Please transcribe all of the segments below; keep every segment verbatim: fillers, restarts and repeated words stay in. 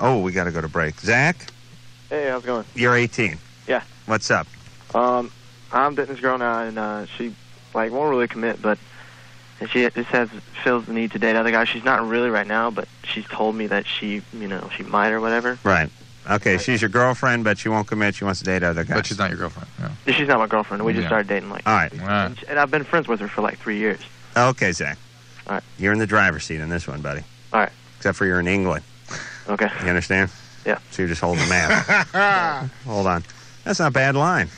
Oh, we got to go to break. Zach? Hey, how's it going? You're eighteen. Yeah. What's up? Um, I'm dating this girl now, and uh, she, like, won't really commit, but she just has, feels the need to date other guys. She's not really right now, but she's told me that she, you know, she might or whatever. Right. Okay, like, she's your girlfriend, but she won't commit. She wants to date other guys. But she's not your girlfriend. Yeah. She's not my girlfriend. We just yeah. started dating, like... All right. Wow. And I've been friends with her for, like, three years. Okay, Zach. All right. You're in the driver's seat on this one, buddy. All right. Except for you're in England. Okay. You understand? Yeah. So you're just holding the map. Hold on. That's not a bad line.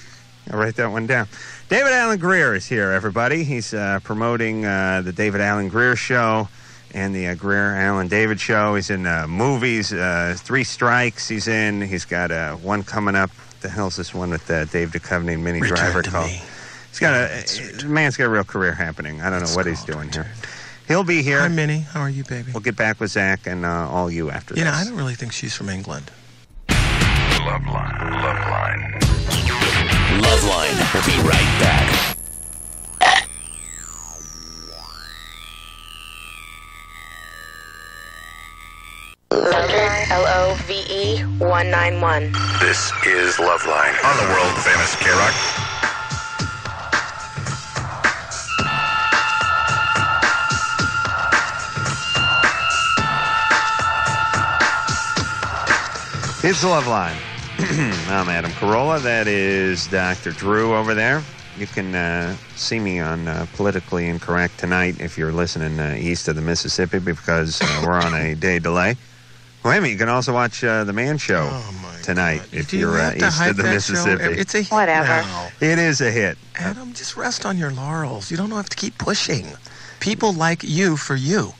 I'll write that one down. David Alan Grier is here, everybody. He's uh, promoting uh, the David Alan Grier Show and the uh, Grier Alan David Show. He's in uh, movies, uh, Three Strikes he's in. He's got uh, one coming up. What the hell's this one with uh, Dave Duchovny and Minnie Driver called? He's got a, the man's got a real career happening. I don't know what he's doing here. He'll be here. Hi, Minnie. How are you, baby? We'll get back with Zach and uh, all you after this. You know, I don't really think she's from England. Loveline. Loveline. Loveline. We'll be right back. Loveline. L O V E one nine one. This is Loveline on the world-famous K-Rock. It's the Loveline. I'm Adam Carolla. That is Doctor Drew over there. You can uh, see me on uh, Politically Incorrect tonight if you're listening uh, east of the Mississippi because uh, we're on a day delay. Wait a minute, you can also watch uh, The Man Show oh tonight God. if Do you're you uh, east of the Mississippi. Show? It's a hit Whatever. Now. It is a hit. Adam, just rest on your laurels. You don't have to keep pushing. People like you for you,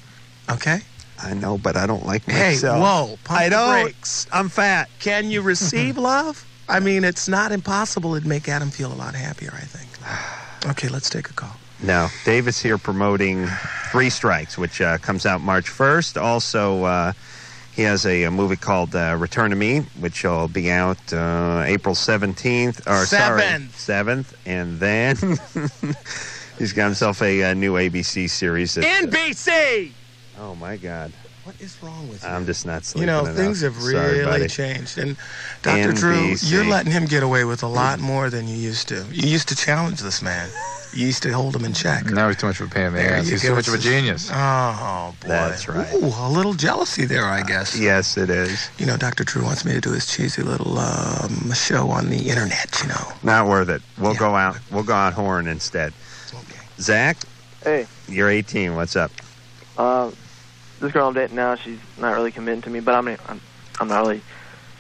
okay? I know, but I don't like myself. Hey, whoa, pump I the don't, brakes. I'm fat. Can you receive love? I mean, it's not impossible. It'd make Adam feel a lot happier, I think. Okay, let's take a call. Now, Dave is here promoting Three Strikes, which uh, comes out March first. Also, uh, he has a, a movie called uh, Return of Me, which will be out uh, April seventeenth. Or, seventh. Sorry, seventh. And then he's got himself a, a new A B C series. That, N B C! Uh, Oh, my God. What is wrong with you? I'm just not sleeping enough. You know, things have really Sorry, changed. And Doctor Drew, you're letting him get away with a lot more than you used to. You used to challenge this man. You used to hold him in check. Now he's too much of a pain in the ass. He's too much of a genius. Oh, boy. That's right. Ooh, a little jealousy there, I guess. Uh, yes, it is. You know, Doctor Drew wants me to do his cheesy little um, show on the Internet, you know. Not worth it. We'll yeah. go out. We'll go out horn instead. Okay. Zach? Hey. You're eighteen. What's up? Um... Uh, This girl I'm dating now, she's not really committing to me, but I mean, I'm, I'm not really,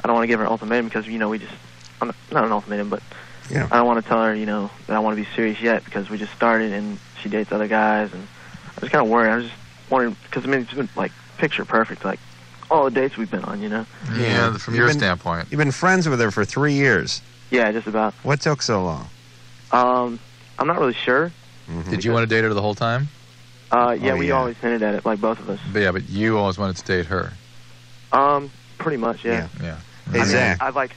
I don't want to give her an ultimatum because, you know, we just, I'm not, not an ultimatum, but yeah. I don't want to tell her, you know, that I want to be serious yet because we just started and she dates other guys, and I'm just kind of worried. I'm just wondering, because I mean, it's been, like, picture perfect, like, all the dates we've been on, you know? Yeah, from your standpoint. You've been friends with her for three years. Yeah, just about. What took so long? Um, I'm not really sure. Mm-hmm. Did you want to date her the whole time? Uh, yeah, oh, we yeah. always hinted at it, like both of us. But yeah, but you always wanted to date her. Um, pretty much, yeah. Yeah. yeah. Hey, I Zach. Mean, I like,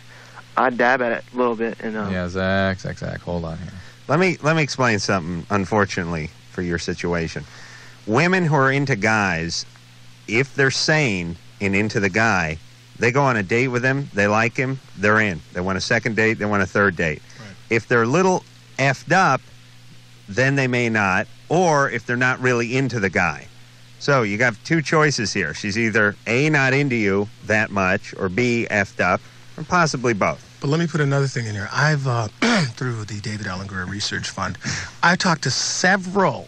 I dab at it a little bit, and um, yeah, Zach, Zach, Zach. Hold on here. Let me let me explain something. Unfortunately, for your situation, women who are into guys, if they're sane and into the guy, they go on a date with him, they like him, they're in. They want a second date, they want a third date. Right. If they're a little effed up, then they may not. Or if they're not really into the guy. So you got two choices here. She's either A, not into you that much, or B, effed up, or possibly both. But let me put another thing in here. I've, uh, through the David Alan Grier Research Fund, I talked to several,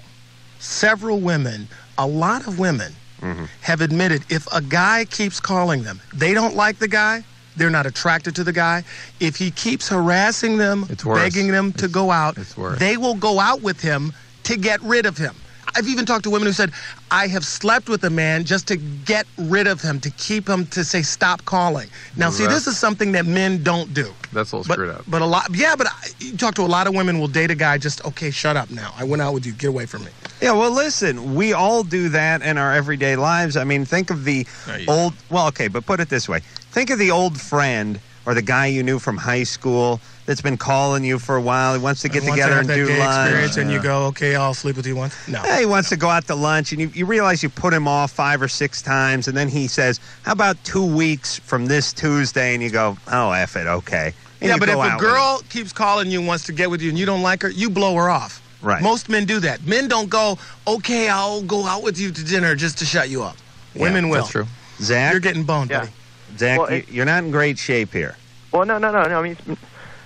several women, a lot of women mm-hmm. have admitted if a guy keeps calling them, they don't like the guy, they're not attracted to the guy. If he keeps harassing them, begging them to it's, go out, they will go out with him to get rid of him. I've even talked to women who said, I have slept with a man just to get rid of him, to keep him, to say, stop calling. Now, see, this is something that men don't do. That's all screwed up. But a lot, yeah, but I, you talk to a lot of women will date a guy just, okay, shut up now. I went out with you. Get away from me. Yeah, well, listen, we all do that in our everyday lives. I mean, think of the old, well, okay, but put it this way. Think of the old friend or the guy you knew from high school that's been calling you for a while. He wants to get and together and do lunch. Yeah. And you go, okay, I'll sleep with you once. No. Yeah, he wants no. to go out to lunch, and you, you realize you put him off five or six times, and then he says, how about two weeks from this Tuesday? And you go, oh, F it, okay. And yeah, but if a girl keeps calling you and wants to get with you and you don't like her, you blow her off. Right. Most men do that. Men don't go, okay, I'll go out with you to dinner just to shut you up. Yeah, women will. That's true. Zach? You're getting boned, yeah. buddy. Zach, well, it, you're not in great shape here. Well, no, no, no, no. I mean, it's,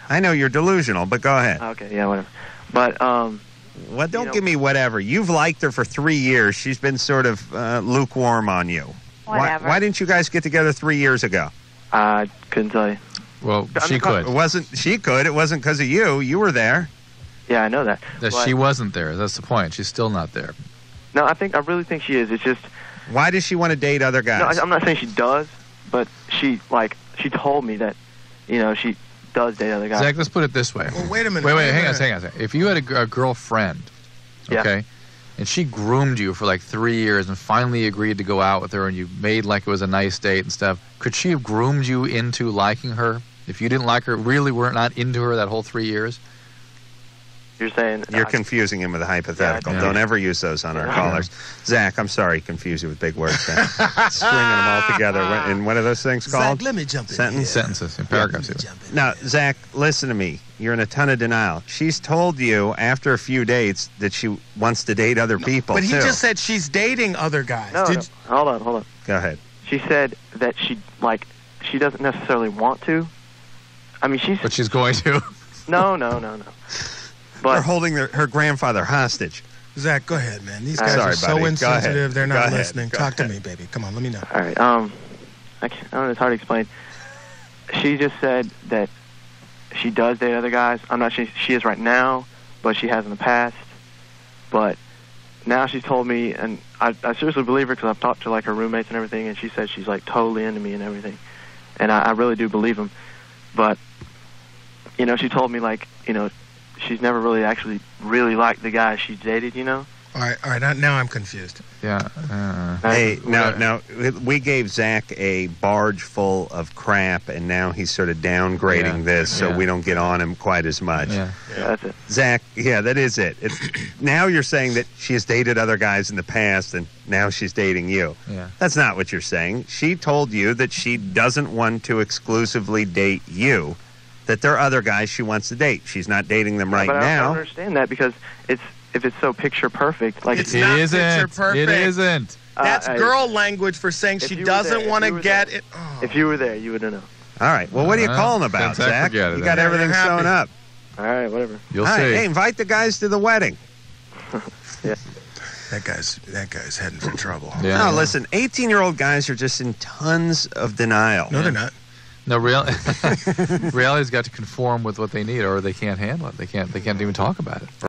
I know you're delusional, but go ahead. Okay, yeah, whatever. But um, well, don't you know, give me whatever. You've liked her for three years. She's been sort of uh, lukewarm on you. Whatever. Why, why didn't you guys get together three years ago? I uh, couldn't tell you. Well, I'm she could. It wasn't. She could. It wasn't because of you. You were there. Yeah, I know that. That but, she wasn't there. That's the point. She's still not there. No, I think I really think she is. It's just. Why does she want to date other guys? No, I, I'm not saying she does. But she, like, she told me that, you know, she does date other guys. Zach, let's put it this way. Well, wait a minute. Wait, wait, hang on, hang on. If you had a, a girlfriend, okay, yeah. and she groomed you for like three years and finally agreed to go out with her and you made like it was a nice date and stuff, could she have groomed you into liking her if you didn't like her, really were not into her that whole three years? You're saying... You're no, confusing him with a hypothetical. Yeah, Don't yeah. ever use those on our yeah. callers. Zach, I'm sorry, confuse you with big words. Stringing them all together. And what are those things called? Zach, let me jump in. Sentence? Sentences. In paragraphs. In now, here. Zach, listen to me. You're in a ton of denial. She's told you after a few dates that she wants to date other no, people, But he too. just said she's dating other guys. No, no. Hold on, hold on. Go ahead. She said that she, like, she doesn't necessarily want to. I mean, she's... But she's going to. No, no, no, no. But they're holding their, her grandfather hostage. Zach, go ahead, man. These guys sorry, are so buddy. insensitive. They're not listening. Go Talk ahead. to me, baby. Come on, let me know. All right. Um, I, can't, I don't know. It's hard to explain. She just said that she does date other guys. I'm not sure she is right now, but she has in the past. But now she's told me, and I, I seriously believe her because I've talked to like her roommates and everything, and she said she's like totally into me and everything, and I, I really do believe him. But you know, she told me like you know. she's never really actually really liked the guy she dated, you know? All right, all right. Now, now I'm confused. Yeah. Uh, hey, now, now, we gave Zach a barge full of crap, and now he's sort of downgrading yeah, this so yeah. we don't get on him quite as much. Yeah. yeah. That's it. Zach, yeah, that is it. It's, now you're saying that she has dated other guys in the past, and now she's dating you. Yeah. That's not what you're saying. She told you that she doesn't want to exclusively date you. That there are other guys she wants to date. She's not dating them right yeah, but I now. I don't understand that because it's if it's so picture perfect, like it's, it's not isn't. picture perfect. It isn't. That's uh, girl I, language for saying she doesn't want to get there. it. Oh. If you were there, you would know. All right. Well, what uh, are you calling about, Zach? You got that. everything sewn up. All right. Whatever. You'll All right, see. Hey, invite the guys to the wedding. yeah. That guy's that guy's heading for trouble. Yeah, no, yeah. listen. eighteen-year-old guys are just in tons of denial. No, yeah. they're not. No, real reality's got to conform with what they need, or they can't handle it. They can't. They can't even talk about it.